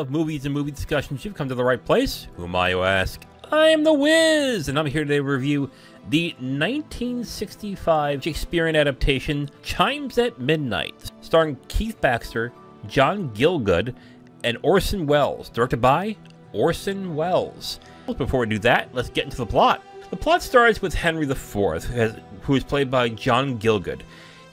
love movies and movie discussions, you've come to the right place. Who am I, you ask? I'm The Wiz, and I'm here today to review the 1965 Shakespearean adaptation, Chimes at Midnight, starring Keith Baxter, John Gielgud, and Orson Welles, directed by Orson Welles. Before we do that, let's get into the plot. The plot starts with Henry IV, who is played by John Gielgud.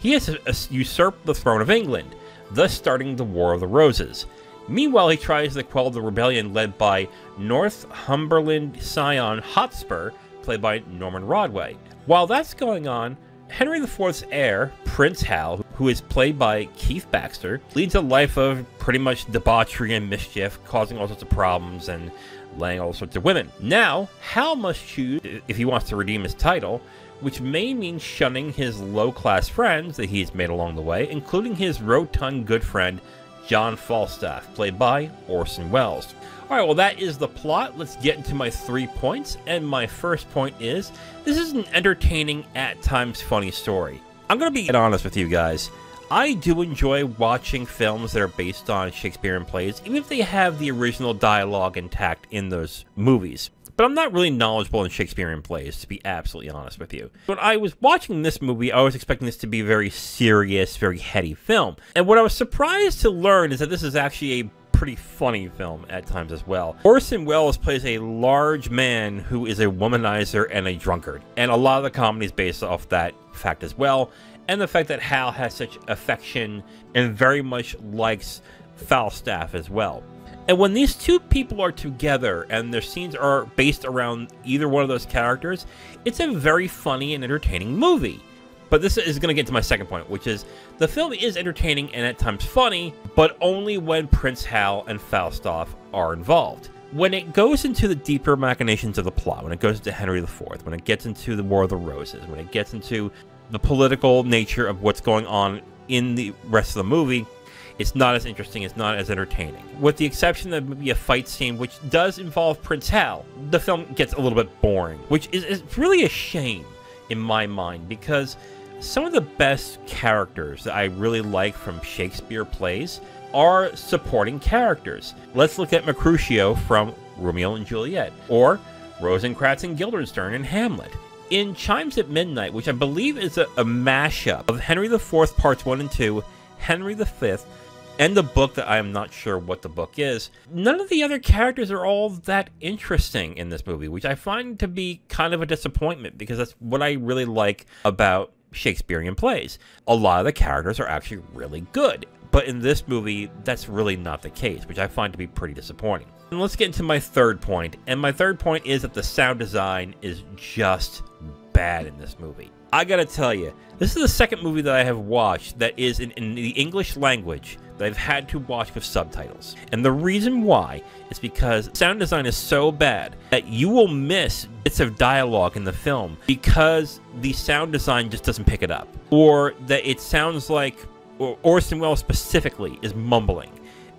He has usurped the throne of England, thus starting the War of the Roses. Meanwhile, he tries to quell the rebellion led by Northumberland scion Hotspur, played by Norman Rodway. While that's going on, Henry IV's heir, Prince Hal, who is played by Keith Baxter, leads a life of pretty much debauchery and mischief, causing all sorts of problems and laying all sorts of women. Now, Hal must choose if he wants to redeem his title, which may mean shunning his low-class friends that he's made along the way, including his rotund good friend, John Falstaff, played by Orson Welles. Alright, well that is the plot. Let's get into my 3 points, and my first point is, this is an entertaining, at times funny story. I'm going to be honest with you guys. I do enjoy watching films that are based on Shakespearean plays, even if they have the original dialogue intact in those movies. But I'm not really knowledgeable in Shakespearean plays, to be absolutely honest with you. When I was watching this movie, I was expecting this to be a very serious, very heady film. And what I was surprised to learn is that this is actually a pretty funny film at times as well. Orson Welles plays a large man who is a womanizer and a drunkard. And a lot of the comedy is based off that fact as well. And the fact that Hal has such affection and very much likes Falstaff as well. And when these two people are together and their scenes are based around either one of those characters, it's a very funny and entertaining movie. But this is going to get to my second point, which is the film is entertaining and at times funny, but only when Prince Hal and Falstaff are involved. When it goes into the deeper machinations of the plot, when it goes into Henry IV, when it gets into the War of the Roses, when it gets into the political nature of what's going on in the rest of the movie, it's not as interesting, it's not as entertaining. With the exception of maybe a fight scene which does involve Prince Hal, the film gets a little bit boring, which is really a shame in my mind, because some of the best characters that I really like from Shakespeare plays are supporting characters. Let's look at Mercutio from Romeo and Juliet, or Rosencrantz and Guildenstern in Hamlet. In Chimes at Midnight, which I believe is a mashup of Henry IV parts 1 and 2, Henry V, and the book that I am not sure what the book is, none of the other characters are all that interesting in this movie, which I find to be kind of a disappointment, because that's what I really like about Shakespearean plays. A lot of the characters are actually really good, but in this movie, that's really not the case, which I find to be pretty disappointing. And let's get into my third point, and my third point is that the sound design is just bad in this movie. I gotta tell you, this is the second movie that I have watched that is in the English language that I've had to watch with subtitles. And the reason why is because sound design is so bad that you will miss bits of dialogue in the film because the sound design just doesn't pick it up. Or that it sounds like Orson Welles specifically is mumbling,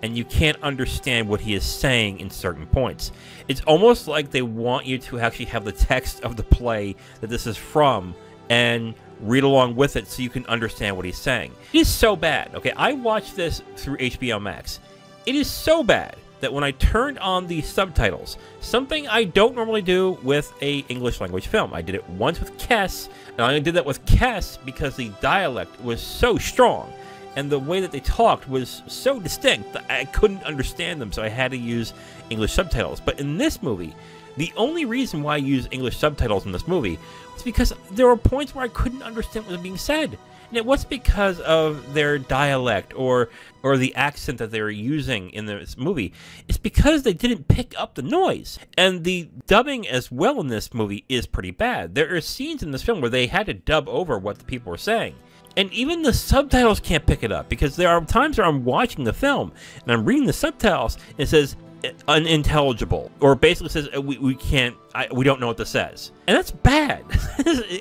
and you can't understand what he is saying in certain points. It's almost like they want you to actually have the text of the play that this is from and read along with it so you can understand what he's saying. It is so bad. Okay, I watched this through HBO Max. It is so bad that when I turned on the subtitles, something I don't normally do with a English language film. I did it once with Kes, and I only did that with Kes because the dialect was so strong and the way that they talked was so distinct that I couldn't understand them, so I had to use English subtitles. But in this movie, the only reason why I use English subtitles in this movie was because there were points where I couldn't understand what was being said. And it wasn't because of their dialect or the accent that they were using in this movie. It's because they didn't pick up the noise. And the dubbing as well in this movie is pretty bad. There are scenes in this film where they had to dub over what the people were saying. And even the subtitles can't pick it up, because there are times where I'm watching the film and I'm reading the subtitles and it says, unintelligible, or basically says we don't know what this says, and that's bad.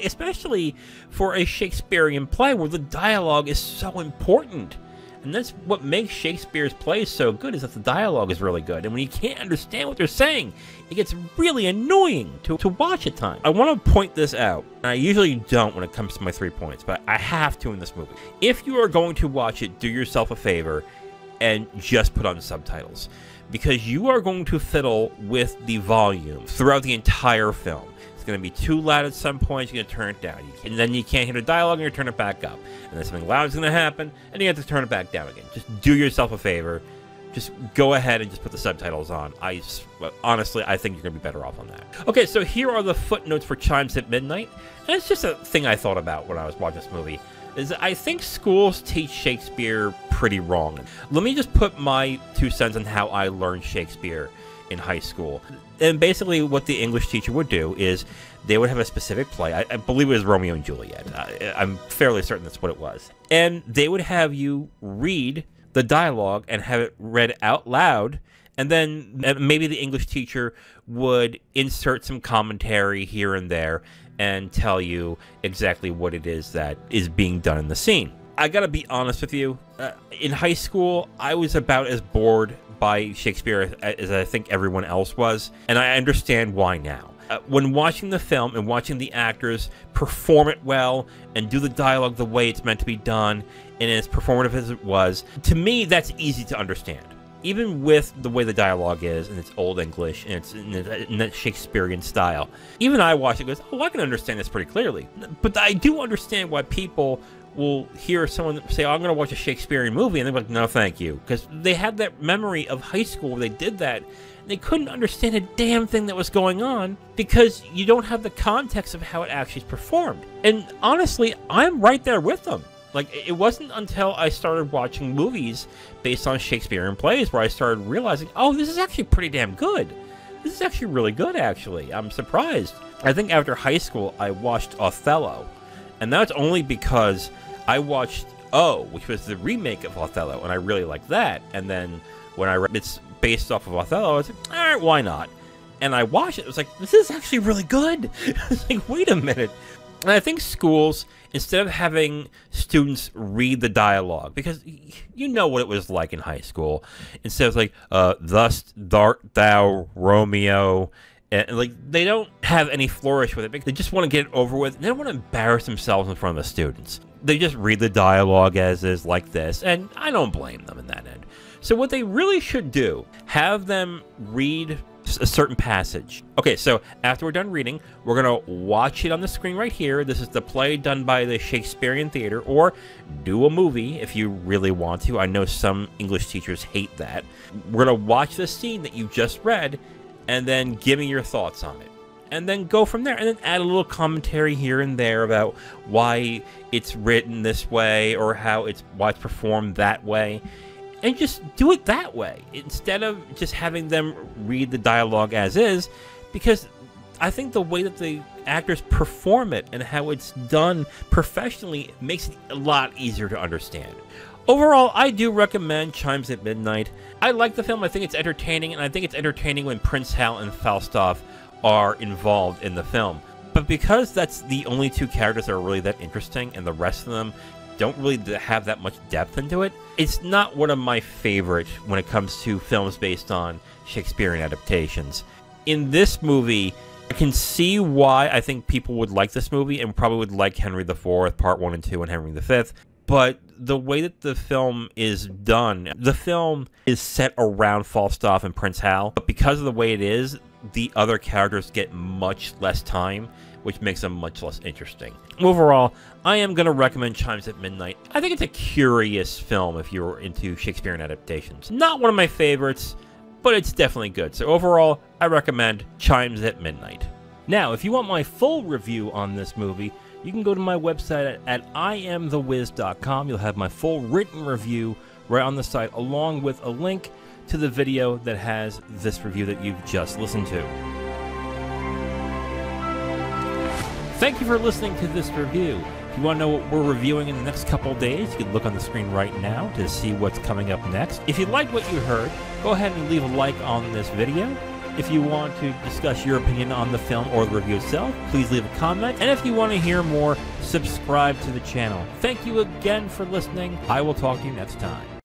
Especially for a Shakespearean play where the dialogue is so important, and that's what makes Shakespeare's plays so good, is that the dialogue is really good, and when you can't understand what they're saying, it gets really annoying to watch at times. I want to point this out, and I usually don't when it comes to my 3 points, but I have to in this movie. If you are going to watch it, do yourself a favor and just put on subtitles, because you are going to fiddle with the volume throughout the entire film. It's going to be too loud at some point, you're going to turn it down. And then you can't hear the dialogue, and you turn it back up. And then something loud is going to happen, and you have to turn it back down again. Just do yourself a favor. Just go ahead and just put the subtitles on. Honestly, I think you're going to be better off on that. Okay, so here are the footnotes for Chimes at Midnight. And it's just a thing I thought about when I was watching this movie. Is I think schools teach Shakespeare pretty wrong. Let me just put my 2 cents on how I learned Shakespeare in high school. And basically what the English teacher would do is they would have a specific play. I believe it was Romeo and Juliet. I'm fairly certain that's what it was. And they would have you read the dialogue and have it read out loud, and then maybe the English teacher would insert some commentary here and there and tell you exactly what it is that is being done in the scene. I gotta be honest with you, in high school, I was about as bored by Shakespeare as I think everyone else was, and I understand why now. When watching the film and watching the actors perform it well and do the dialogue the way it's meant to be done and as performative as it was, to me, that's easy to understand. Even with the way the dialogue is and it's Old English and it's in that Shakespearean style, even I watch it and goes, oh, I can understand this pretty clearly. But I do understand why people will hear someone say, oh, I'm going to watch a Shakespearean movie, and they're like, no, thank you. Because they had that memory of high school where they did that. They couldn't understand a damn thing that was going on because you don't have the context of how it actually is performed. And honestly, I'm right there with them. Like, it wasn't until I started watching movies based on Shakespearean plays where I started realizing, oh, this is actually pretty damn good. This is actually really good, actually. I'm surprised. I think after high school, I watched Othello. And that's only because I watched Oh, which was the remake of Othello, and I really liked that. And then when I read it's based off of Othello, I was like, all right, why not? And I watched it. It was like, this is actually really good. It's like, wait a minute. And I think schools, instead of having students read the dialogue, because you know what it was like in high school, instead of like, thus art thou, Romeo, and like, they don't have any flourish with it, because they just want to get it over with. They don't want to embarrass themselves in front of the students. They just read the dialogue as is, like this, and I don't blame them in that end. So what they really should do, have them read a certain passage. Okay, so after we're done reading, we're going to watch it on the screen right here. This is the play done by the Shakespearean Theater, or do a movie if you really want to. I know some English teachers hate that. We're going to watch the scene that you just read, and then give me your thoughts on it. And then go from there, and then add a little commentary here and there about why it's written this way, or why it's performed that way. And just do it that way, instead of just having them read the dialogue as is, because I think the way that the actors perform it and how it's done professionally makes it a lot easier to understand. Overall, I do recommend Chimes at Midnight. I like the film. I think it's entertaining, and I think it's entertaining when Prince Hal and Falstaff are involved in the film. But because that's the only two characters that are really that interesting, and the rest of them don't really have that much depth into it, it's not one of my favorites when it comes to films based on Shakespearean adaptations. In this movie, I can see why I think people would like this movie and probably would like Henry IV, Part 1 and 2, and Henry V, but the way that the film is done, the film is set around Falstaff and Prince Hal, but because of the way it is, the other characters get much less time, which makes them much less interesting. Overall, I am going to recommend Chimes at Midnight. I think it's a curious film if you're into Shakespearean adaptations. Not one of my favorites, but it's definitely good. So overall, I recommend Chimes at Midnight. Now, if you want my full review on this movie, you can go to my website at iamthewiz.com. You'll have my full written review right on the site, along with a link to the video that has this review that you've just listened to. Thank you for listening to this review. If you want to know what we're reviewing in the next couple days, you can look on the screen right now to see what's coming up next. If you like what you heard, go ahead and leave a like on this video. If you want to discuss your opinion on the film or the review itself, please leave a comment. And if you want to hear more, subscribe to the channel. Thank you again for listening. I will talk to you next time.